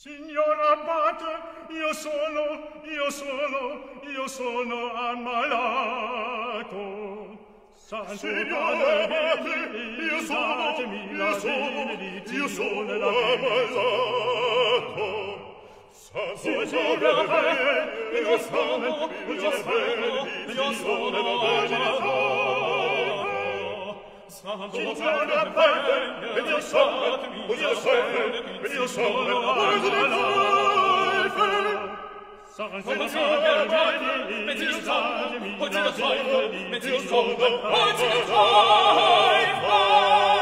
Signor Abbate, io sono ammalato. Santo Signor Padre, io sono ammalato. Santo Signor Padre, io sono ammalato. Santo Signor Padre, io sono ammalato. Santo Signor Padre,